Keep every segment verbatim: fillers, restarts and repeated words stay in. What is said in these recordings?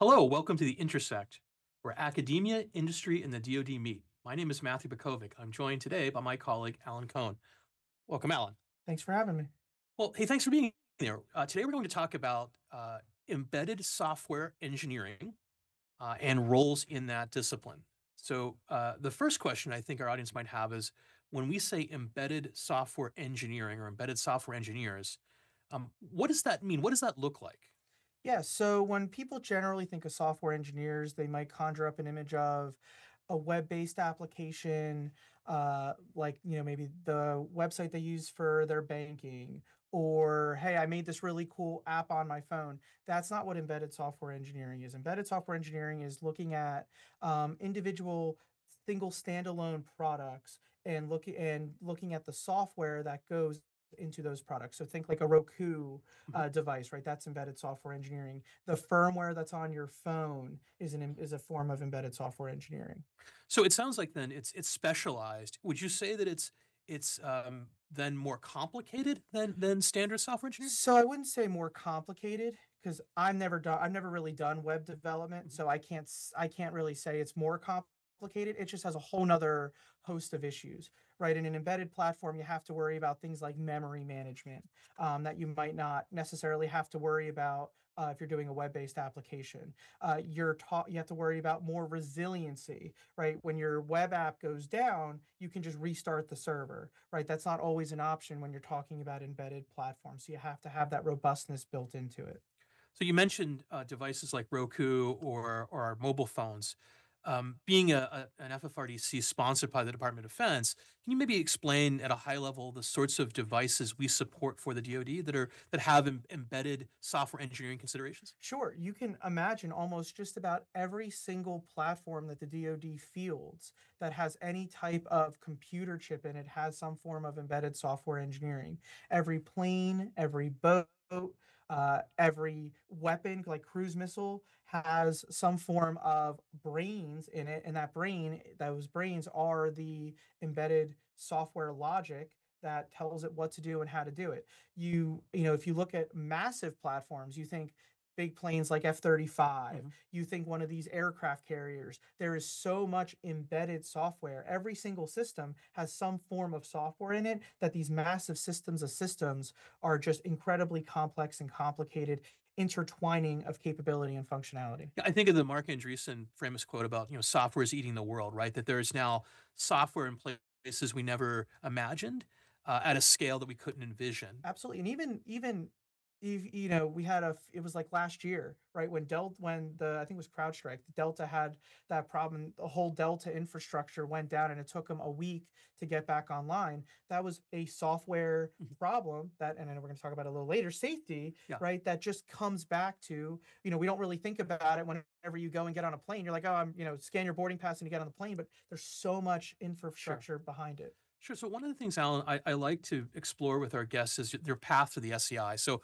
Hello, welcome to The Intersect, where academia, industry, and the D O D meet. My name is Matthew Bukovic. I'm joined today by my colleague, Alan Cohn. Welcome, Alan. Thanks for having me. Well, hey, thanks for being here. Uh, today, we're going to talk about uh, embedded software engineering uh, and roles in that discipline. So uh, the first question I think our audience might have is, when we say embedded software engineering or embedded software engineers, um, what does that mean? What does that look like? Yeah, so when people generally think of software engineers, they might conjure up an image of a web-based application, uh, like, you know, maybe the website they use for their banking, or, hey, I made this really cool app on my phone. That's not what embedded software engineering is. Embedded software engineering is looking at um, individual single standalone products and, look, and looking at the software that goes into those products. So think like a Roku uh, device, right? That's embedded software engineering. The firmware that's on your phone is an is a form of embedded software engineering. So it sounds like then it's it's specialized. Would you say that it's it's um, then more complicated than than standard software engineering? So I wouldn't say more complicated, because I've never done I've never really done web development, so I can't I can't really say it's more complicated. It just has a whole nother host of issues, right? In an embedded platform, you have to worry about things like memory management um, that you might not necessarily have to worry about uh, if you're doing a web-based application. Uh, you're taught, you have to worry about more resiliency, right? When your web app goes down, you can just restart the server, right? That's not always an option when you're talking about embedded platforms. So you have to have that robustness built into it. So you mentioned uh, devices like Roku or, or mobile phones. Um, being a, a, an F F R D C sponsored by the Department of Defense, can you maybe explain at a high level the sorts of devices we support for the D O D that are that have em embedded software engineering considerations? Sure. You can imagine almost just about every single platform that the D O D fields that has any type of computer chip in it has some form of embedded software engineering. Every plane, every boat, Uh, every weapon, like cruise missile, has some form of brains in it, and that brain, those brains are the embedded software logic that tells it what to do and how to do it. You, you know, if you look at massive platforms, you think big planes like F thirty-five, mm-hmm. you think one of these aircraft carriers. There is so much embedded software. Every single system has some form of software in it that these massive systems of systems are just incredibly complex and complicated intertwining of capability and functionality. Yeah, I think of the Mark Andreessen famous quote about, you know, software is eating the world, right? That there is now software in places we never imagined uh, at a scale that we couldn't envision. Absolutely. And even, even, you know, we had a, it was like last year, right? When Delta, when the, I think it was CrowdStrike, Delta had that problem, the whole Delta infrastructure went down and it took them a week to get back online. That was a software problem that, and I know we're going to talk about it a little later, safety, yeah. right? That just comes back to, you know, we don't really think about it whenever you go and get on a plane. You're like, oh, I'm, you know, scan your boarding pass and you get on the plane, but there's so much infrastructure sure. behind it. Sure. So one of the things, Alan, I, I like to explore with our guests is their path to the S E I. So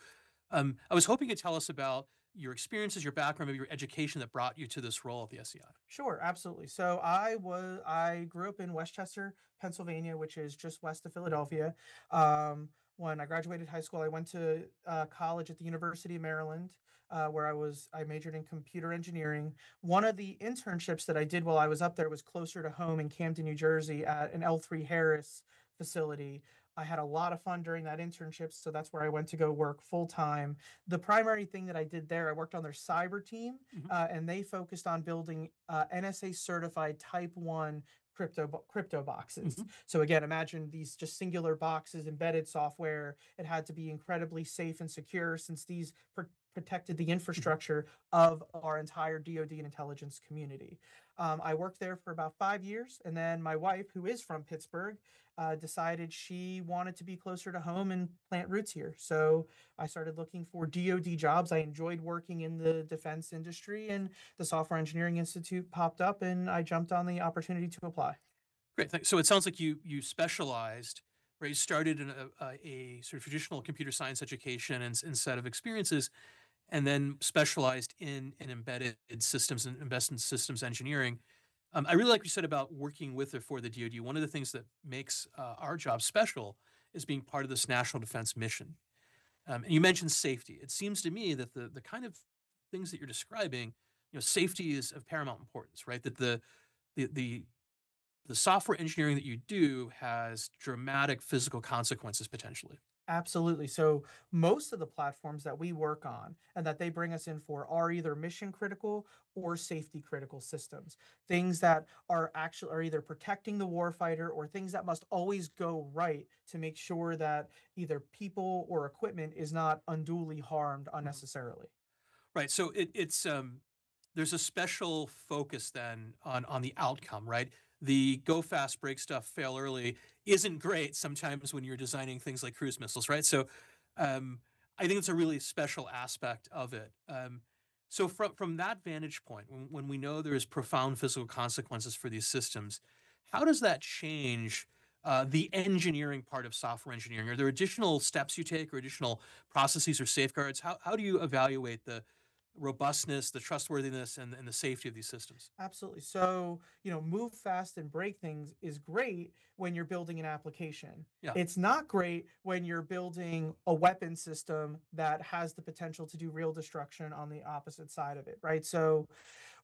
Um, I was hoping you'd tell us about your experiences, your background, maybe your education that brought you to this role at the S E I. Sure, absolutely. So I was, I grew up in Westchester, Pennsylvania, which is just west of Philadelphia. Um, when I graduated high school, I went to uh, college at the University of Maryland, uh, where I was, I majored in computer engineering. One of the internships that I did while I was up there was closer to home in Camden, New Jersey at an L three Harris facility. I had a lot of fun during that internship, so that's where I went to go work full-time. The primary thing that I did there, I worked on their cyber team, mm-hmm. uh, and they focused on building uh, N S A-certified type one crypto crypto boxes. Mm-hmm. So again, imagine these just singular boxes, embedded software. It had to be incredibly safe and secure since these per protected the infrastructure of our entire D O D and intelligence community. Um, I worked there for about five years, and then my wife, who is from Pittsburgh, uh, decided she wanted to be closer to home and plant roots here. So I started looking for D O D jobs. I enjoyed working in the defense industry, and the Software Engineering Institute popped up, and I jumped on the opportunity to apply. Great. So it sounds like you you specialized. Right, you started in a, a, a sort of traditional computer science education and, and set of experiences, and then specialized in, in embedded systems and embedded systems engineering. Um, I really like what you said about working with or for the D O D. One of the things that makes uh, our job special is being part of this national defense mission. Um, and you mentioned safety. It seems to me that the, the kind of things that you're describing, you know, safety is of paramount importance, right? That the the the the software engineering that you do has dramatic physical consequences potentially. Absolutely. So most of the platforms that we work on and that they bring us in for are either mission critical or safety critical systems, things that are actually are either protecting the warfighter or things that must always go right to make sure that either people or equipment is not unduly harmed unnecessarily. Right. So it, it's um, there's a special focus then on on the outcome, right? The go fast, break stuff, fail early isn't great sometimes when you're designing things like cruise missiles, right? So um, I think it's a really special aspect of it. Um, so from, from that vantage point, when, when we know there is profound physical consequences for these systems, how does that change uh, the engineering part of software engineering? Are there additional steps you take or additional processes or safeguards? How, how do you evaluate the robustness, the trustworthiness, and, and the safety of these systems? Absolutely. So, you know, move fast and break things is great when you're building an application. Yeah. It's not great when you're building a weapon system that has the potential to do real destruction on the opposite side of it, right? So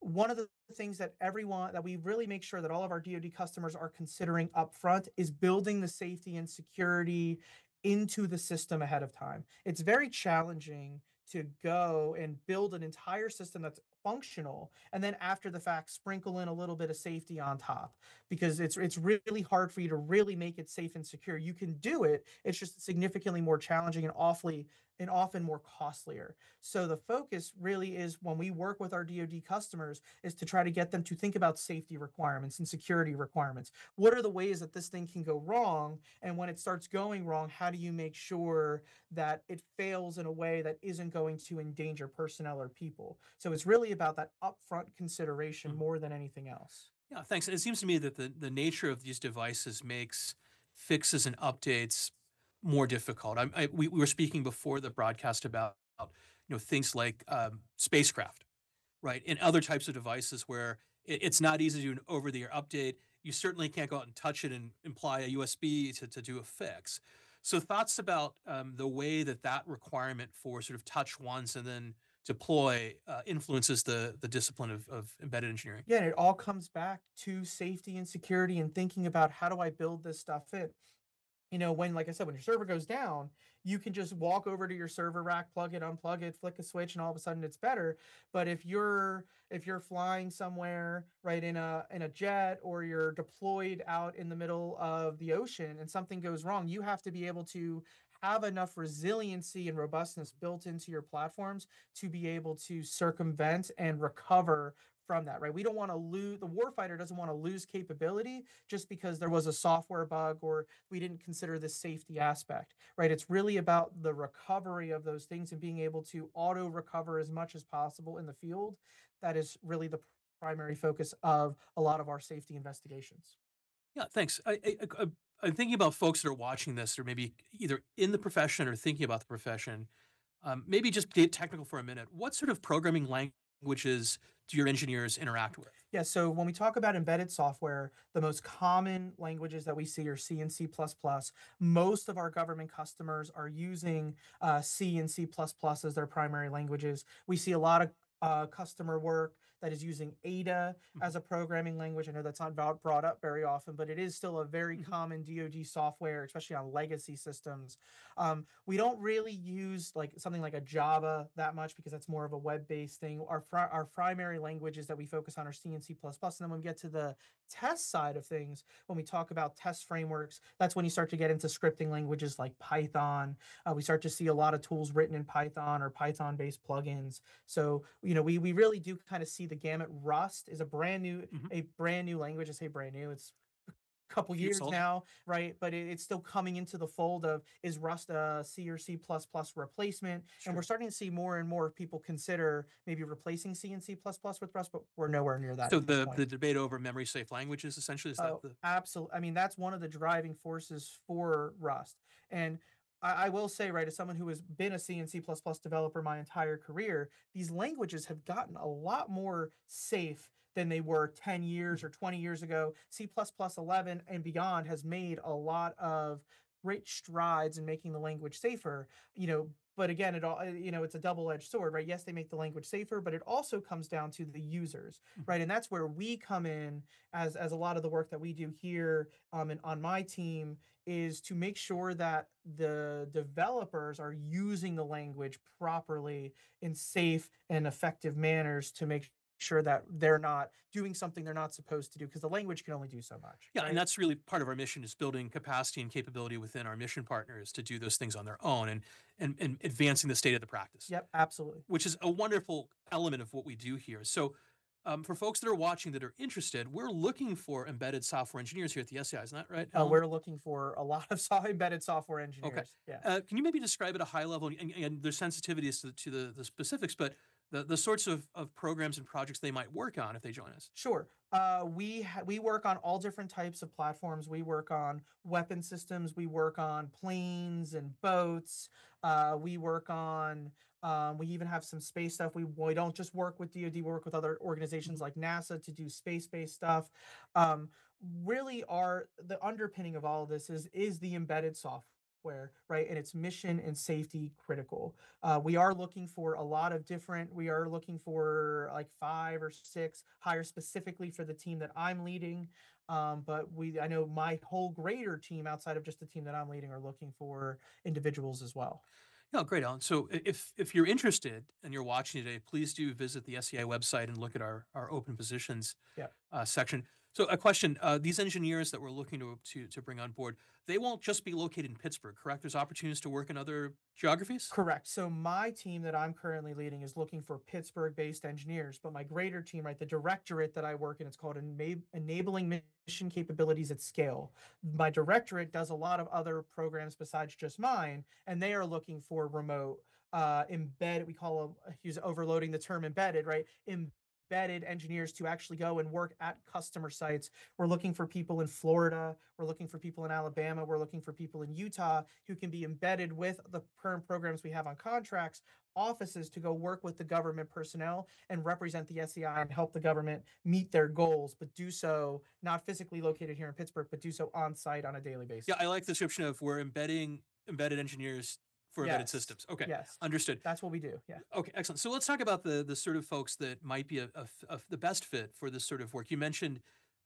one of the things that everyone, that we really make sure that all of our DoD customers are considering upfront is building the safety and security into the system ahead of time. It's very challenging to go and build an entire system that's functional and then after the fact sprinkle in a little bit of safety on top, because it's it's really hard for you to really make it safe and secure. You can do it, it's just significantly more challenging and awfully and often more costlier. So the focus really is, when we work with our DoD customers, is to try to get them to think about safety requirements and security requirements. What are the ways that this thing can go wrong? And when it starts going wrong, how do you make sure that it fails in a way that isn't going to endanger personnel or people? So it's really about that upfront consideration more than anything else. Yeah, thanks. It seems to me that the, the nature of these devices makes fixes and updates more difficult. I, I, we, we were speaking before the broadcast about, you know, things like um, spacecraft, right, and other types of devices where it, it's not easy to do an over-the-air update. You certainly can't go out and touch it and imply a U S B to, to do a fix. So thoughts about um, the way that that requirement for sort of touch once and then deploy uh, influences the the discipline of, of embedded engineering. Yeah, and it all comes back to safety and security and thinking about, how do I build this stuff in? You know, when, like I said, when your server goes down, you can just walk over to your server rack, plug it, unplug it, flick a switch, and all of a sudden it's better. But if you're if you're flying somewhere, right, in a in a jet, or you're deployed out in the middle of the ocean and something goes wrong, you have to be able to have enough resiliency and robustness built into your platforms to be able to circumvent and recover from that, right? We don't want to lose, the warfighter doesn't want to lose capability just because there was a software bug or we didn't consider the safety aspect, right? It's really about the recovery of those things and being able to auto recover as much as possible in the field. That is really the primary focus of a lot of our safety investigations. Yeah, thanks. I, I, I, I'm thinking about folks that are watching this, or maybe either in the profession or thinking about the profession. Um, maybe just get technical for a minute. What sort of programming languages do your engineers interact with? Yeah, so when we talk about embedded software, the most common languages that we see are C and C plus plus. Most of our government customers are using uh, C and C plus plus as their primary languages. We see a lot of uh, customer work that is using A D A as a programming language. I know that's not brought up very often, but it is still a very common DoD software, especially on legacy systems. Um, we don't really use like something like a Java that much, because that's more of a web-based thing. Our, our primary languages that we focus on are C and C plus plus. And then when we get to the test side of things, when we talk about test frameworks, that's when you start to get into scripting languages like Python. Uh, we start to see a lot of tools written in Python or Python-based plugins. So, you know, we, we really do kind of see the gamut. Rust is a brand new, mm-hmm. a brand new language. I say brand new, it's a couple years it's now, right? But it, it's still coming into the fold of, is Rust a C or C plus plus replacement? Sure. And we're starting to see more and more people consider maybe replacing C and C plus plus with Rust, but we're nowhere near that. So the, the debate over memory safe languages, essentially, is that oh, the... Absolutely. I mean, that's one of the driving forces for Rust. And I will say, right, as someone who has been a C and C plus plus developer my entire career, these languages have gotten a lot more safe than they were ten years or twenty years ago. C plus plus eleven and beyond has made a lot of great strides in making the language safer. You know, But again, it all, you know, it's a double-edged sword, right? Yes, they make the language safer, but it also comes down to the users, right? And that's where we come in as, as a lot of the work that we do here um, and on my team is to make sure that the developers are using the language properly in safe and effective manners to make sure that they're not doing something they're not supposed to do, because the language can only do so much. Yeah, right? And that's really part of our mission, is building capacity and capability within our mission partners to do those things on their own and and, and advancing the state of the practice. Yep, absolutely. Which is a wonderful element of what we do here. So um, for folks that are watching that are interested, we're looking for embedded software engineers here at the S E I, isn't that right? Uh, we're looking for a lot of so embedded software engineers. Okay. Yeah. Uh, can you maybe describe at a high level, and, and their sensitivities to, to the, the specifics, but The, the sorts of, of programs and projects they might work on if they join us? Sure. Uh, we ha we work on all different types of platforms. We work on weapon systems. We work on planes and boats. Uh, we work on, um, we even have some space stuff. We, we don't just work with DoD, we work with other organizations like NASA to do space-based stuff. Um, really our, the underpinning of all of this is, is the embedded software. Where, right, and it's mission and safety critical. Uh, we are looking for a lot of different, we are looking for like five or six hires specifically for the team that I'm leading. Um, but we, I know my whole greater team outside of just the team that I'm leading are looking for individuals as well. No, great, Alan. So if if you're interested and you're watching today, please do visit the S E I website and look at our, our open positions yeah. uh, section. So a question, uh, these engineers that we're looking to, to to bring on board, they won't just be located in Pittsburgh, correct? There's opportunities to work in other geographies? Correct. So my team that I'm currently leading is looking for Pittsburgh-based engineers, but my greater team, right, the directorate that I work in, it's called Enab- Enabling Mission Capabilities at Scale. My directorate does a lot of other programs besides just mine, and they are looking for remote uh, embedded, we call them, he's overloading the term embedded, right? Embedded. Embedded engineers to actually go and work at customer sites. We're looking for people in Florida. We're looking for people in Alabama. We're looking for people in Utah who can be embedded with the current programs we have on contracts, offices to go work with the government personnel and represent the S E I and help the government meet their goals, but do so not physically located here in Pittsburgh, but do so on site on a daily basis. Yeah, I like the description of we're embedding embedded engineers for embedded yes. systems. Okay, yes. Understood. That's what we do, yeah. Okay, excellent. So let's talk about the, the sort of folks that might be a, a, a, the best fit for this sort of work. You mentioned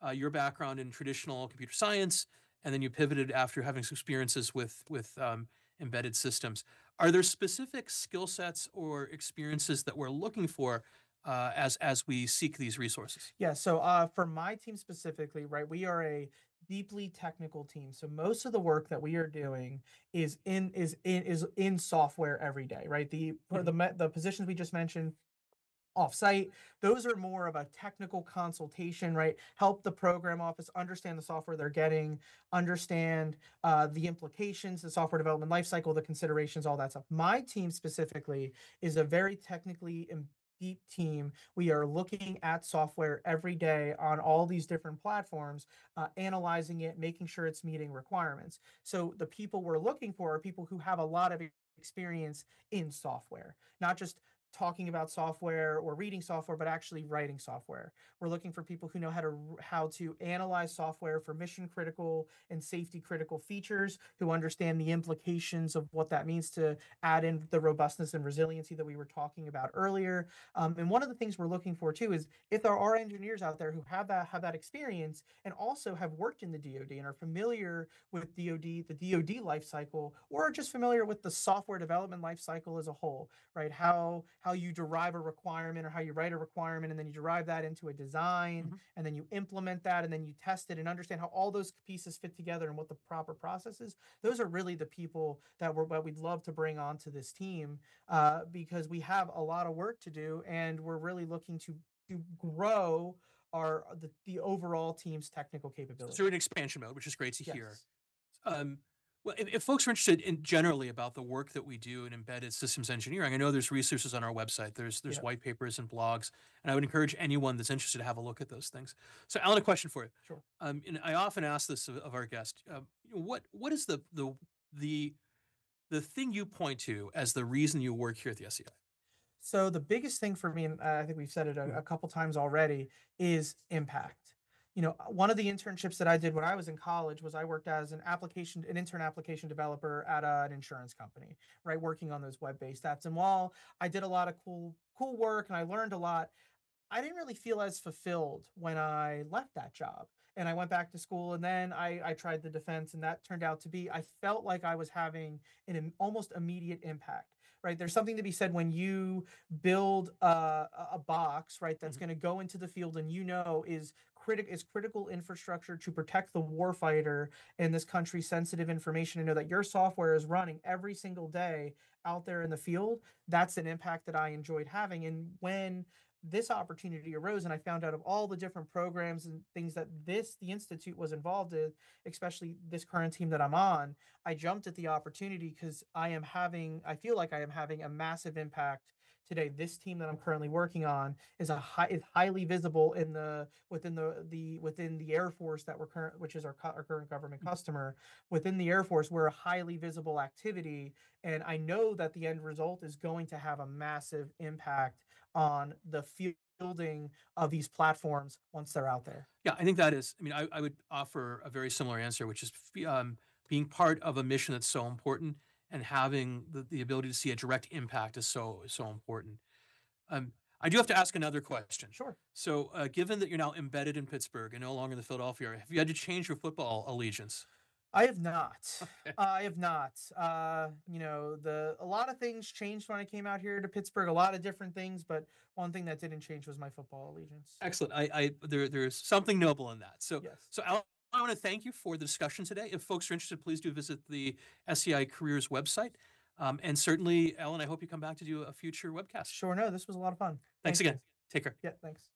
uh, your background in traditional computer science, and then you pivoted after having some experiences with, with um, embedded systems. Are there specific skill sets or experiences that we're looking for Uh, as as we seek these resources? Yeah, so uh, for my team specifically, right, we are a deeply technical team. So most of the work that we are doing is in is in is in software every day, right? The mm-hmm. the the positions we just mentioned offsite, those are more of a technical consultation, right? Help the program office understand the software they're getting, understand uh, the implications, the software development lifecycle, the considerations, all that stuff. My team specifically is a very technically deep team. We are looking at software every day on all these different platforms, uh, analyzing it, making sure it's meeting requirements. So the people we're looking for are people who have a lot of experience in software, not just talking about software or reading software, but actually writing software. We're looking for people who know how to how to analyze software for mission critical and safety critical features, who understand the implications of what that means to add in the robustness and resiliency that we were talking about earlier. Um, and one of the things we're looking for too is if there are engineers out there who have that have that experience and also have worked in the DoD and are familiar with DoD, the DoD life cycle, or are just familiar with the software development life cycle as a whole, right? How how you derive a requirement or how you write a requirement, and then you derive that into a design, mm-hmm. and then you implement that, and then you test it and understand how all those pieces fit together and what the proper process is. Those are really the people that we're, that we'd love to bring onto this team uh, because we have a lot of work to do, and we're really looking to, to grow our the, the overall team's technical capability. So we're in expansion mode, which is great to yes. hear. Um, Well, if, if folks are interested in generally about the work that we do in embedded systems engineering, I know there's resources on our website. There's there's yeah. white papers and blogs, and I would encourage anyone that's interested to have a look at those things. So, Alan, a question for you. Sure. Um, and I often ask this of, of our guests: uh, what what is the the the the thing you point to as the reason you work here at the S E I? So the biggest thing for me, and I think we've said it a, a couple times already, is impact. you know, one of the internships that I did when I was in college was I worked as an application, an intern application developer at a, an insurance company, right, working on those web-based apps. And while I did a lot of cool, cool work and I learned a lot, I didn't really feel as fulfilled when I left that job. And I went back to school, and then I, I tried the defense, and that turned out to be, I felt like I was having an almost immediate impact, right? There's something to be said when you build a, a box, right, that's mm-hmm. going to go into the field and, you know, is critical is critical infrastructure to protect the warfighter and this country's sensitive information, and know that your software is running every single day out there in the field. That's an impact that I enjoyed having. And when this opportunity arose and I found out of all the different programs and things that this, the Institute was involved in, especially this current team that I'm on, I jumped at the opportunity because I am having, I feel like I am having a massive impact today. This team that I'm currently working on is a high, is highly visible in the, within the, the, within the Air Force that we're current, which is our, co- our current government customer within the Air Force. We're a highly visible activity. And I know that the end result is going to have a massive impact on the fielding of these platforms once they're out there. Yeah, I think that is, I mean, I, I would offer a very similar answer, which is um, being part of a mission that's so important and having the, the ability to see a direct impact is so, so important. Um, I do have to ask another question. Sure. So uh, given that you're now embedded in Pittsburgh and no longer in the Philadelphia area, have you had to change your football allegiance? I have not. uh, I have not. Uh, you know, the a lot of things changed when I came out here to Pittsburgh. A lot of different things, but one thing that didn't change was my football allegiance. Excellent. I, I there there's something noble in that. So yes. So Alan, I want to thank you for the discussion today. If folks are interested, please do visit the S E I Careers website. Um, and certainly, Alan, I hope you come back to do a future webcast. Sure. No, this was a lot of fun. Thanks, thanks again. Guys. Take care. Yeah. Thanks.